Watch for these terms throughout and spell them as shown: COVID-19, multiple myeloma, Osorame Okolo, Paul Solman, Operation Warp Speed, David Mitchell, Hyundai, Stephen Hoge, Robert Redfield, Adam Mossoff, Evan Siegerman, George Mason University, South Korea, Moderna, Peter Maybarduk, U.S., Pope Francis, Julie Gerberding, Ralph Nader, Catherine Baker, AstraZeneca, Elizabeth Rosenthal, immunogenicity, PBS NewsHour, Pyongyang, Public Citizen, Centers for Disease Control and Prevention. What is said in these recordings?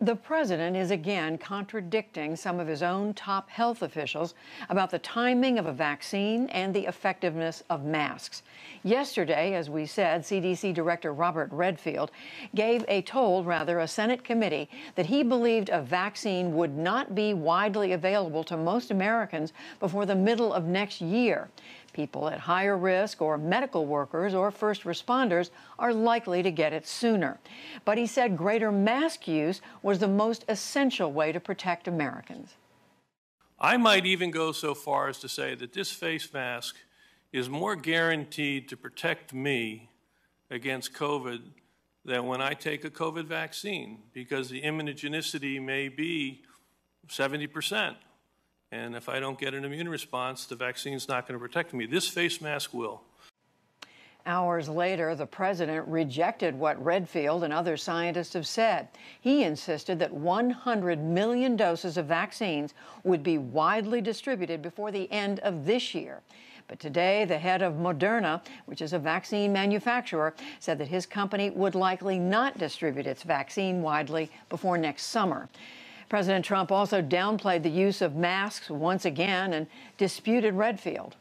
The president is again contradicting some of his own top health officials about the timing of a vaccine and the effectiveness of masks. Yesterday, as we said, CDC Director Robert Redfield told a Senate committee that he believed a vaccine would not be widely available to most Americans before the middle of next year. People at higher risk or medical workers or first responders are likely to get it sooner. But he said greater mask use was the most essential way to protect Americans. I might even go so far as to say that this face mask is more guaranteed to protect me against COVID than when I take a COVID vaccine, because the immunogenicity may be 70%. And if I don't get an immune response, the vaccine's not going to protect me. This face mask will. Hours later, the president rejected what Redfield and other scientists have said. He insisted that 100 million doses of vaccines would be widely distributed before the end of this year. But today, the head of Moderna, which is a vaccine manufacturer, said that his company would likely not distribute its vaccine widely before next summer. President Trump also downplayed the use of masks once again and disputed Redfield.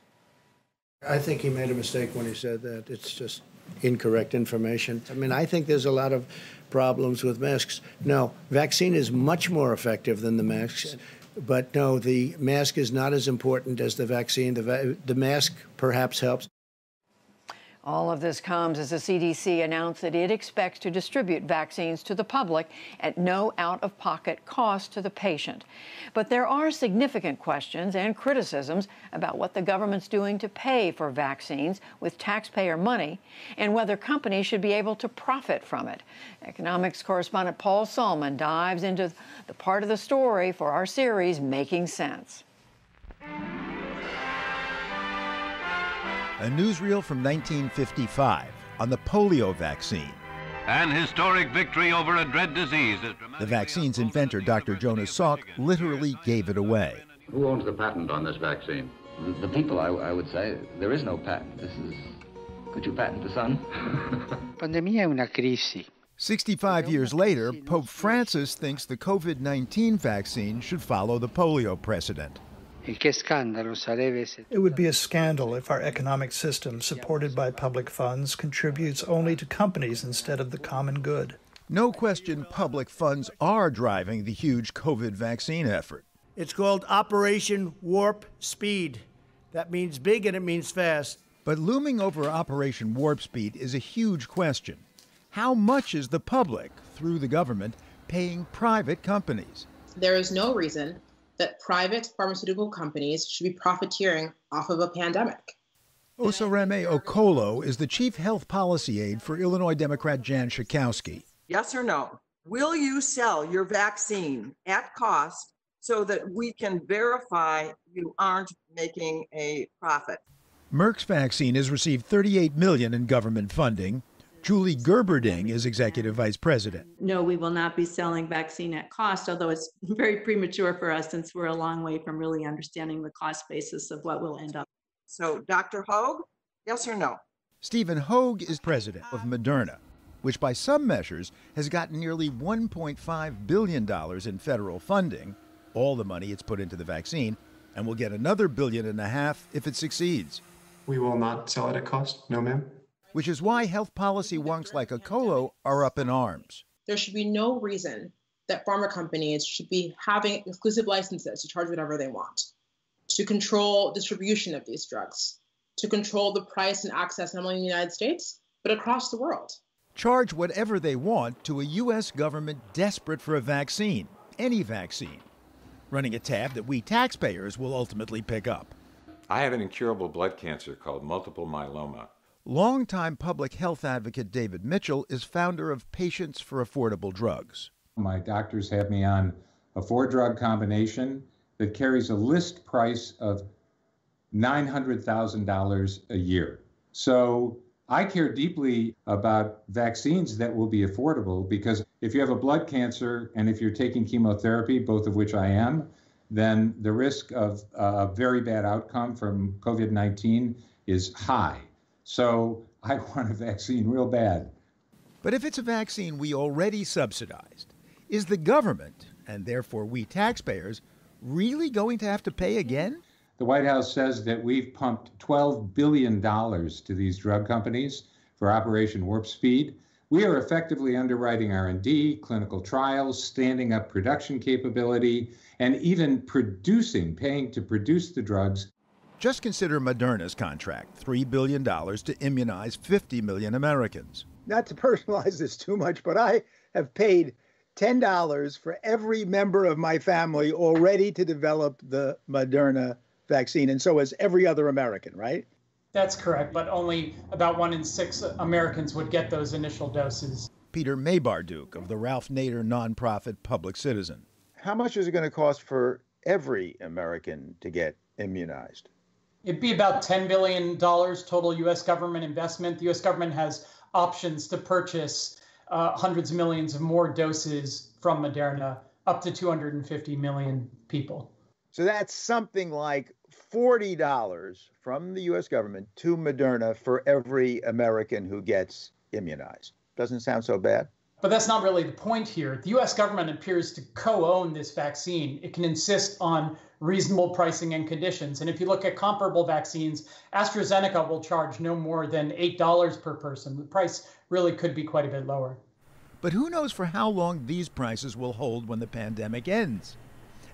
I think he made a mistake when he said that. It's just incorrect information. I mean, I think there's a lot of problems with masks. No, vaccine is much more effective than the masks. But no, the mask is not as important as the vaccine. The mask perhaps helps. All of this comes as the CDC announced that it expects to distribute vaccines to the public at no out-of-pocket cost to the patient. But there are significant questions and criticisms about what the government's doing to pay for vaccines with taxpayer money and whether companies should be able to profit from it. Economics correspondent Paul Solman dives into the part of the story for our series, Making Sense. A newsreel from 1955 on the polio vaccine. An historic victory over a dread disease. The vaccine's inventor, Dr. Jonas Salk, literally gave it away. Who owns the patent on this vaccine? The people, I would say. There is no patent. This is, could you patent the sun? Pandemia è una crisi. 65 years later, Pope Francis thinks the COVID-19 vaccine should follow the polio precedent. It would be a scandal if our economic system, supported by public funds, contributes only to companies instead of the common good. No question, public funds are driving the huge COVID vaccine effort. It's called Operation Warp Speed. That means big and it means fast. But looming over Operation Warp Speed is a huge question. How much is the public, through the government, paying private companies? There is no reason that private pharmaceutical companies should be profiteering off of a pandemic. Osorame Okolo is the chief health policy aide for Illinois Democrat Jan Schakowsky. Yes or no? Will you sell your vaccine at cost so that we can verify you aren't making a profit? Merck's vaccine has received $38 million in government funding. Julie Gerberding is executive vice president. No, we will not be selling vaccine at cost, although it's very premature for us since we're a long way from really understanding the cost basis of what we'll end up. So, Dr. Hoge, yes or no? Stephen Hoge is president of Moderna, which by some measures has gotten nearly $1.5 billion in federal funding, all the money it's put into the vaccine, and will get another $1.5 billion if it succeeds. We will not sell it at cost, no ma'am. Which is why health policy wonks like Okolo are up in arms. There should be no reason that pharma companies should be having exclusive licenses to charge whatever they want, to control distribution of these drugs, to control the price and access not only in the United States, but across the world. Charge whatever they want to a U.S. government desperate for a vaccine, any vaccine, running a tab that we taxpayers will ultimately pick up. I have an incurable blood cancer called multiple myeloma. Longtime public health advocate David Mitchell is founder of Patients for Affordable Drugs. My doctors have me on a 4-drug combination that carries a list price of $900,000 a year. So I care deeply about vaccines that will be affordable, because if you have a blood cancer and if you're taking chemotherapy, both of which I am, then the risk of a very bad outcome from COVID-19 is high. So I want a vaccine real bad. But if it's a vaccine we already subsidized, Is the government, and therefore we taxpayers, really going to have to pay again? The White House says that we've pumped $12 billion to these drug companies for Operation Warp Speed. We are effectively underwriting R&D, clinical trials, standing up production capability, and even paying to produce the drugs. Just consider Moderna's contract, $3 billion to immunize 50 million Americans. Not to personalize this too much, but I have paid $10 for every member of my family already to develop the Moderna vaccine, and so has every other American, right? That's correct, but only about 1 in 6 Americans would get those initial doses. Peter Maybarduk of the Ralph Nader nonprofit Public Citizen. How much is it going to cost for every American to get immunized? It'd be about $10 billion total U.S. government investment. The U.S. government has options to purchase hundreds of millions of more doses from Moderna, up to 250 million people. So that's something like $40 from the U.S. government to Moderna for every American who gets immunized. Doesn't sound so bad. But that's not really the point here. The U.S. government appears to co-own this vaccine. It can insist on reasonable pricing and conditions. And if you look at comparable vaccines, AstraZeneca will charge no more than $8 per person. The price really could be quite a bit lower. But who knows for how long these prices will hold when the pandemic ends?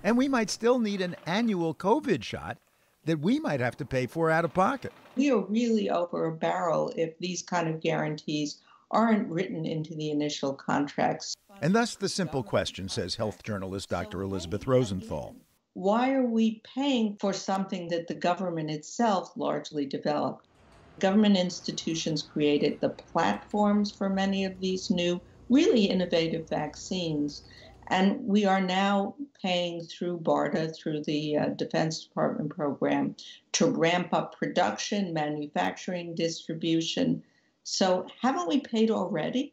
And we might still need an annual COVID shot that we might have to pay for out of pocket. We are really over a barrel if these kind of guarantees aren't written into the initial contracts. And that's the simple question, says health journalist Dr. Elizabeth Rosenthal. Why are we paying for something that the government itself largely developed? Government institutions created the platforms for many of these new, really innovative vaccines. And we are now paying through BARDA, through the Defense Department program, to ramp up production, manufacturing, distribution. So haven't we paid already?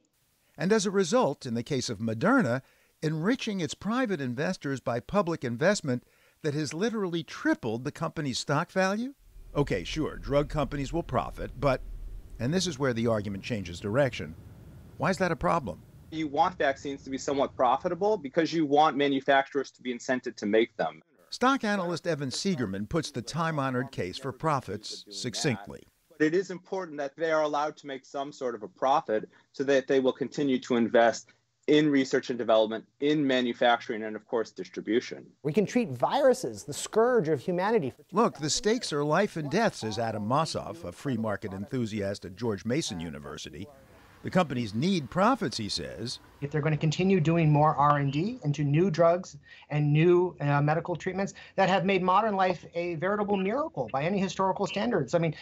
And as a result, in the case of Moderna, enriching its private investors by public investment that has literally tripled the company's stock value? Okay, sure, drug companies will profit, but, and this is where the argument changes direction, why is that a problem? You want vaccines to be somewhat profitable because you want manufacturers to be incented to make them. Stock analyst Evan Siegerman puts the time-honored case for profits succinctly. But it is important that they are allowed to make some sort of a profit so that they will continue to invest in research and development, in manufacturing, and, of course, distribution. We can treat viruses, the scourge of humanity. Look, the stakes are life and death, says Adam Mossoff, a free market enthusiast at George Mason University. The companies need profits, he says. If they're going to continue doing more R&D into new drugs and new medical treatments that have made modern life a veritable miracle by any historical standards. I mean,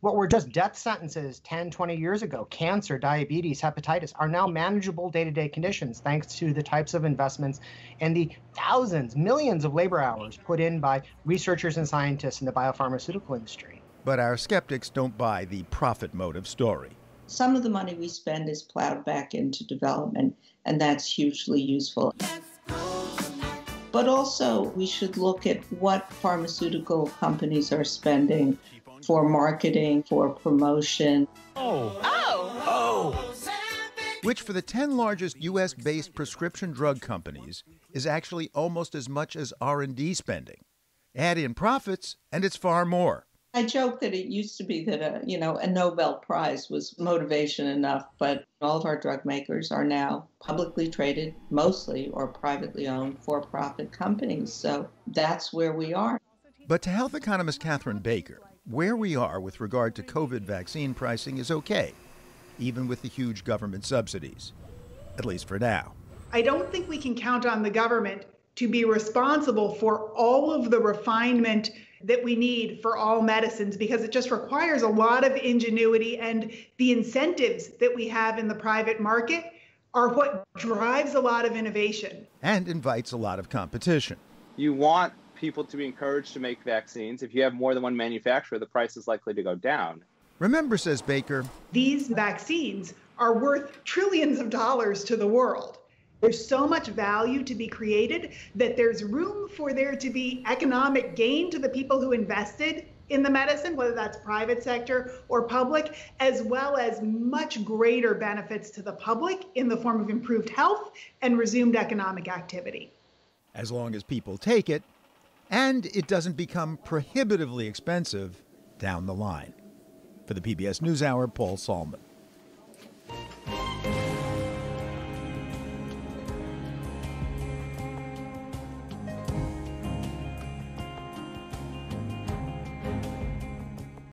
what were just death sentences 10, 20 years ago, cancer, diabetes, hepatitis, are now manageable day-to-day conditions thanks to the types of investments and the thousands, millions of labor hours put in by researchers and scientists in the biopharmaceutical industry. But our skeptics don't buy the profit motive story. Some of the money we spend is plowed back into development, and that's hugely useful. But also, we should look at what pharmaceutical companies are spending for marketing, for promotion. Which for the 10 largest U.S.-based prescription drug companies is actually almost as much as R&D spending. Add in profits, and it's far more. I joke that it used to be that a Nobel Prize was motivation enough, but all of our drug makers are now publicly traded, mostly, or privately owned for-profit companies. So that's where we are. But to health economist Catherine Baker, where we are with regard to COVID vaccine pricing is okay, even with the huge government subsidies, at least for now. I don't think we can count on the government to be responsible for all of the refinement that we need for all medicines, because it just requires a lot of ingenuity, and the incentives that we have in the private market are what drives a lot of innovation. And invites a lot of competition. You want people to be encouraged to make vaccines. If you have more than one manufacturer, the price is likely to go down. Remember, says Baker, these vaccines are worth trillions of dollars to the world. There's so much value to be created that there's room for there to be economic gain to the people who invested in the medicine, whether that's private sector or public, as well as much greater benefits to the public in the form of improved health and resumed economic activity. As long as people take it, and it doesn't become prohibitively expensive down the line. For the PBS NewsHour, Paul Solman.